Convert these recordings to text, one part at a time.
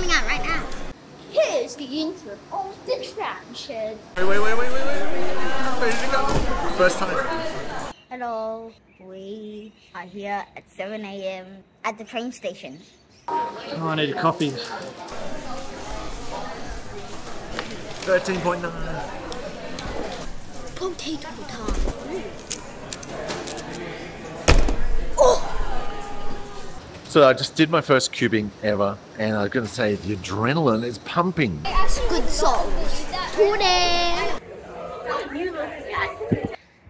coming out right now. Here's the intro of the Transhed. Wait. Where did it go? First time. Hello. We are here at 7 AM at the train station. Oh, I need a coffee. 13.9. Potato time. Oh! So I just did my first cubing ever, and I'm gonna say the adrenaline is pumping. That's good songs. Today.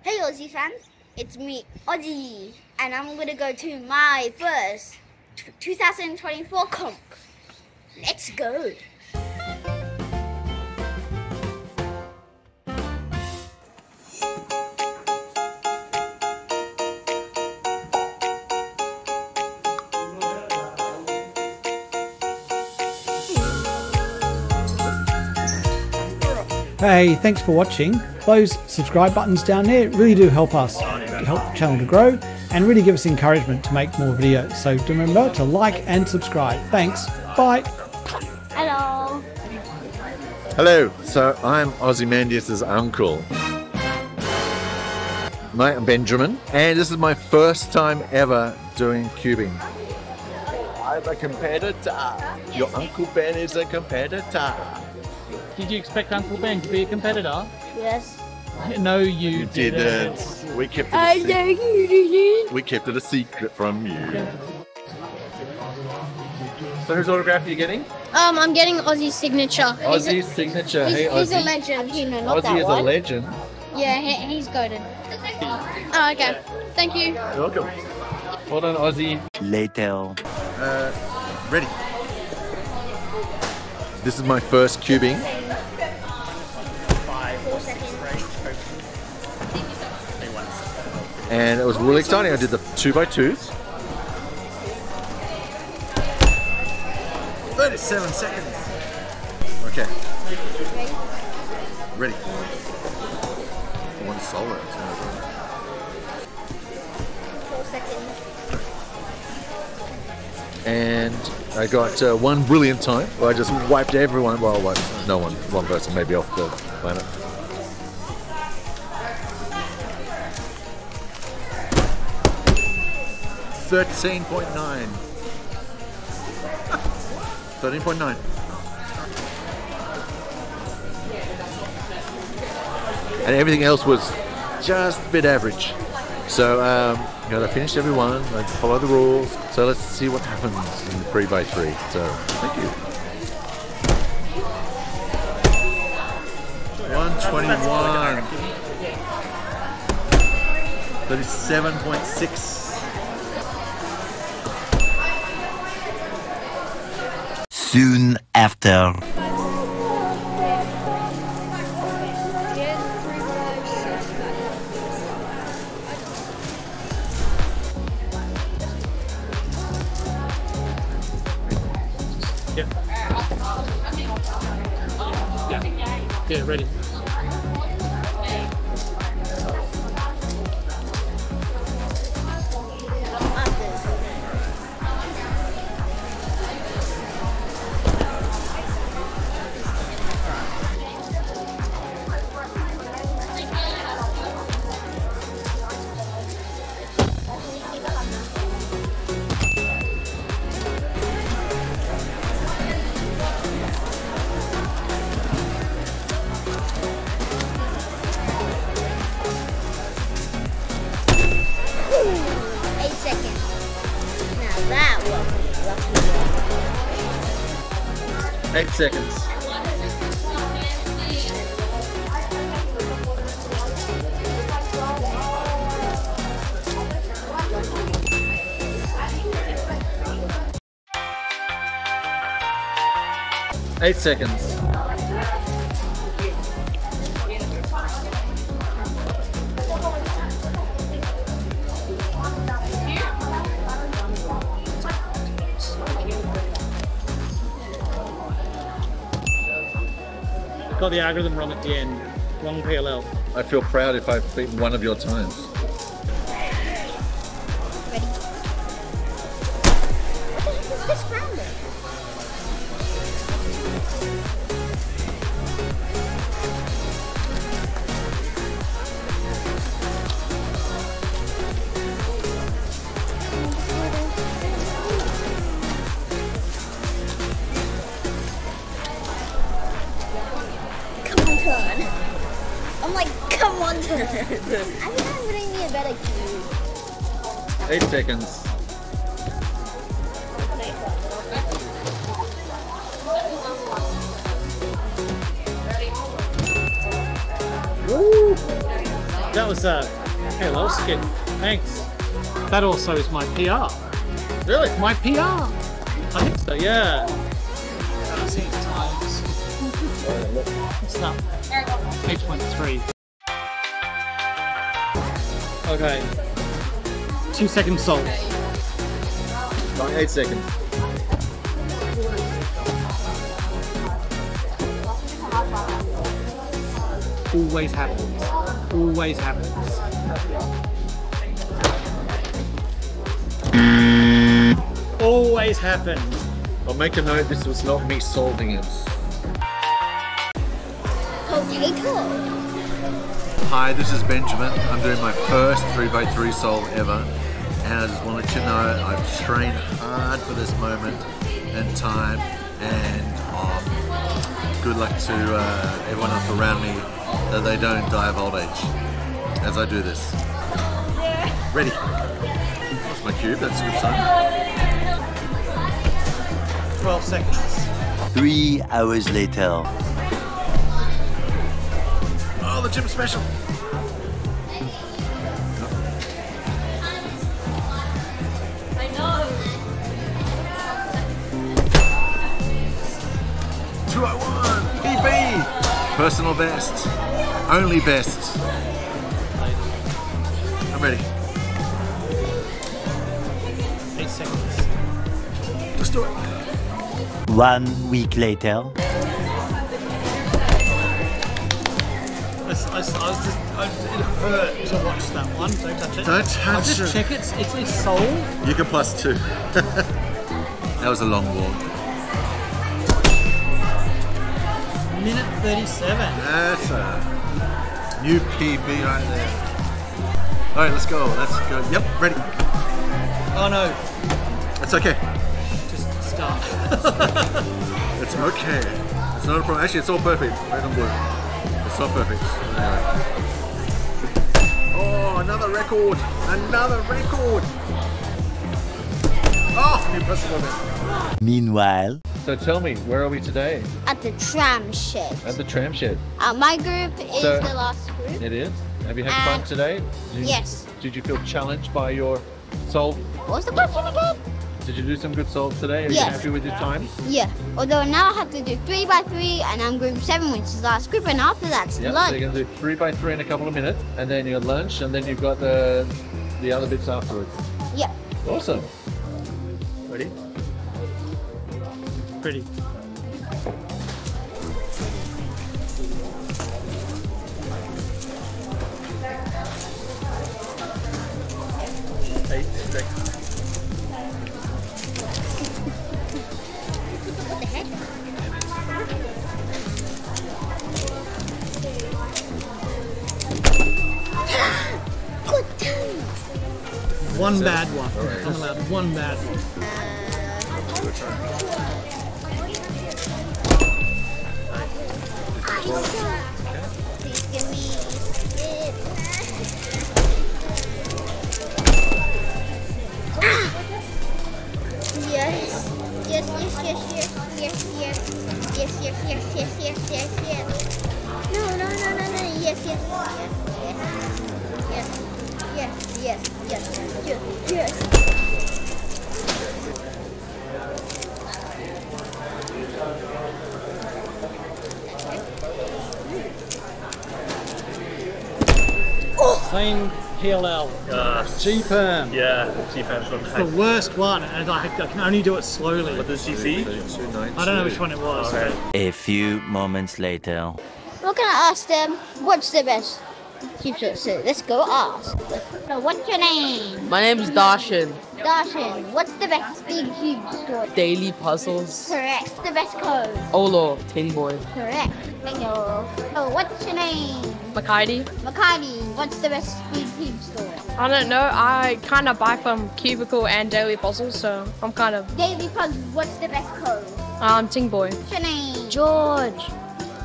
Hey Aussie fans. It's me, Ozzy, and I'm gonna go to my first 2024 comp. Let's go. Hey, thanks for watching. Those subscribe buttons down there really do help us. Help the channel to grow and really give us encouragement to make more videos. So remember to like and subscribe. Thanks. Bye. Hello. Hello. So I'm Ozymandias' uncle. I'm Benjamin, and this is my first time ever doing cubing. I'm a competitor. Your Uncle Ben is a competitor. Did you expect Uncle Ben to be a competitor? Yes. No, you didn't. We kept it a secret. We kept it a secret from you. So whose autograph are you getting? I'm getting Ozzy's signature. Ozzy's signature. He's Ozzy. A legend. You know, not Ozzy that is one. A legend. Yeah, he's golden. Oh, okay. Thank you. You're welcome. Hold on, Ozzy. Later. Ready. This is my first cubing. And it was really exciting. I did the 2x2s. 37 seconds. Okay. Ready. One solo. 4 seconds. And I got one brilliant time where I just wiped everyone. Well, no one. One person maybe off the planet. $13.9. And everything else was just a bit average. So, I finished everyone, I followed the rules. So let's see what happens in 3x3. So, thank you. 121. 37.6. 8 seconds. Now that was lucky. 8 seconds. 8 seconds. 8 seconds. Got the algorithm wrong at the end. Wrong PLL. I feel proud if I've beaten one of your times. Ready? What's this round? 8 seconds. Woo! That was a hello skip. Thanks. That also is my PR. Really? My PR. I think so. Yeah. It's not 8.3. Okay. 2 seconds solved. 8 seconds. Always happens. Always happens. Always happens. I'll make a note, this was not me solving it. Potato. Hi, this is Benjamin. I'm doing my first 3x3 solve ever, and I just wanted to know I've strained hard for this moment in time, and good luck to everyone else around me that they don't die of old age as I do this. Ready? That's my cube, that's a good sign. 12 seconds. 3 hours later. Oh, the gym special. I know. 201 PB. Personal best. Only best. I'm ready. 8 seconds. Let's do it. 1 week later. It hurt to watch that one. Don't touch it. Don't touch it. I'll just check it. It's a soul. You can plus two. That was a long walk. Minute 37. That's a new PB right there. Alright, let's go. Let's go. Yep, ready. Oh no. It's okay. Just start. It's okay. It's not a problem. Actually, it's all perfect. Red and blue. It's not perfect. Anyway. Oh, another record! Another record! Oh, impossible bit. Meanwhile... So tell me, where are we today? At the tram shed. At the tram shed. My group is the last group. It is? Have you had fun today? Yes. Did you feel challenged by your solve? What was the question again? Did you do some good solves today? Are you happy with your time? Yeah. Although now I have to do 3x3 and I'm group 7, which is the last group, and after that's lunch. So you're going to do 3x3 in a couple of minutes, and then your lunch, and then you've got the other bits afterwards. Yeah. Awesome. Ready? Pretty. One bad one. Right. I'm allowed one bad one. Please give me yes. Yes, yes, yes, yes, yes, yes, yes, yes, yes, yes, yes, yes. No, no, no, no, no. Yes, yes, yes, yes, yes. Yes, yes, yes, yes, yes. Oh. Same PLL. G-Perm. Yeah, G-Perm's one. It's the worst one, and I can only do it slowly. What does she see? I don't know which one it was. Okay. A few moments later. We're gonna ask them what's the best. So let's go ask. So what's your name? My name's Darshan. Darshan, what's the best big huge store? Daily Puzzles. Correct. The best code? Olo. Ting Boy. Correct. Bingo. Oh, what's your name? Mackaydi. Mackaydi, what's the best big huge store? I don't know. I kind of buy from Cubicle and Daily Puzzles, so I'm kind of... Daily Puzzles, what's the best code? Ting Boy. What's your name? George.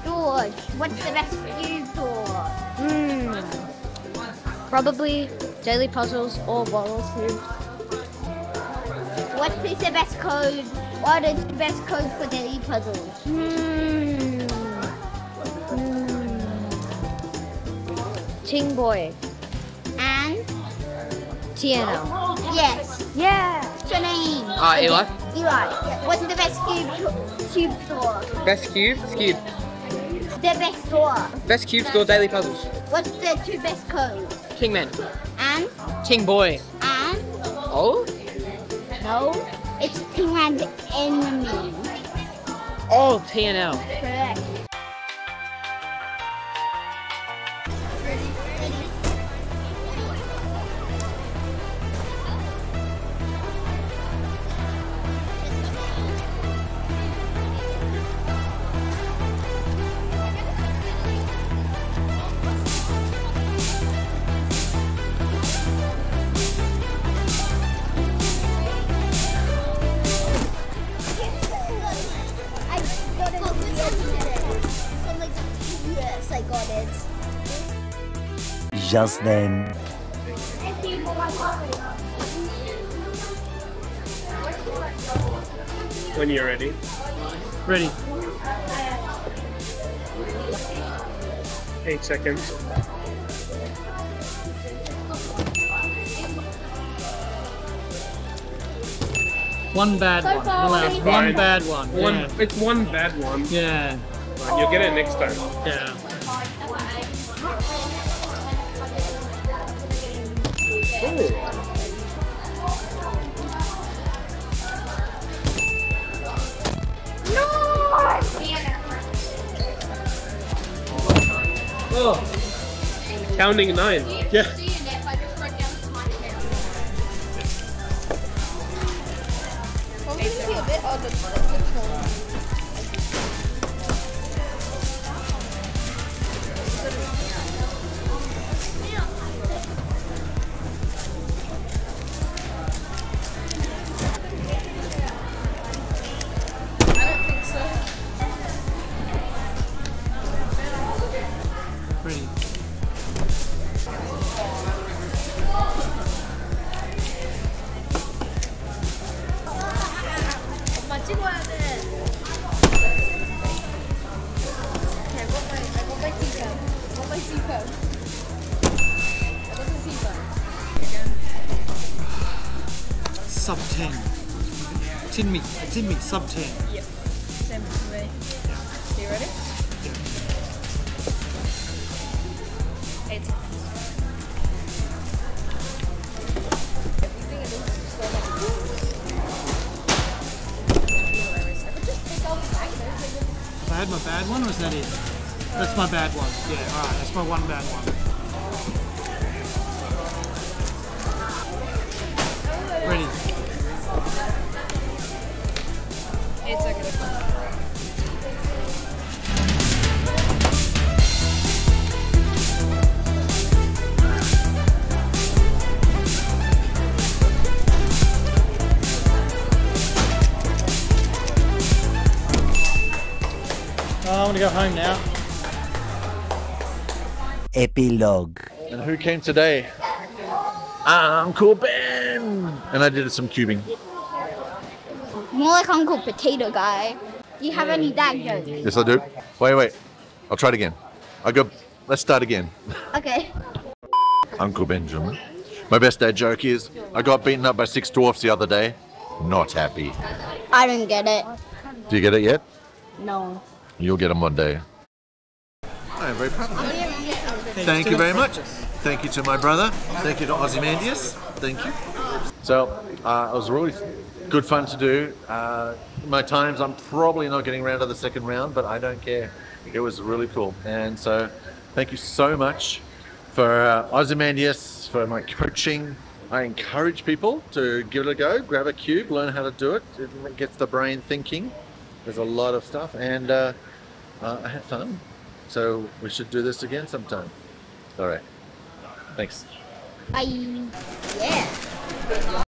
George, what's the best huge store? Probably Daily Puzzles or Bottles too. What is the best code? What is the best code for Daily Puzzles? Ting Boy. And? TNL. Yes. Yeah. What's your name? Eli. Eli. What's the best cube store? Best cube? Cube. The best store. Best cube store, Daily Puzzles. What's the two best codes? Ting Man. And? Ting Boy. And? Oh? No. It's Ting Man's enemy. Oh, TNL. Correct. I got it. Just then. When you're ready. Ready. 8 seconds. One bad one. Allowed. One bad one. Yeah. It's one bad one. Yeah. Right, you'll get it next time. Yeah. Ooh. No! Oh. Counting 9. Yeah. Sub 10. Tin me, sub 10. Yep. Same to me. Are you ready? Yep. 8 seconds. Everything is slow like just pick all the magnets. Have I had my bad one or is that it? That's my bad one. Yeah, alright, that's my one bad one. Ready. 8 seconds. I want to go home now. Epilogue. And who came today? Uncle Ben! And I did some cubing. More like Uncle Potato Guy. Do you have any dad jokes? Yes, I do. Wait. I'll try it again. Let's start again. Okay. Uncle Benjamin. My best dad joke is, I got beaten up by 6 dwarfs the other day. Not happy. I don't get it. Do you get it yet? No. You'll get them one day. I am very proud of you. Thank you very much. Thank you to my brother. Thank you to Ozymandias. Thank you. So, it was really good fun to do. My times, I'm probably not getting round to the second round, but I don't care. It was really cool. And so, thank you so much for Ozymandias, for my coaching, I encourage people to give it a go, grab a cube, learn how to do it. It gets the brain thinking. There's a lot of stuff, and I had fun. So we should do this again sometime. All right. Thanks. Bye. Yeah.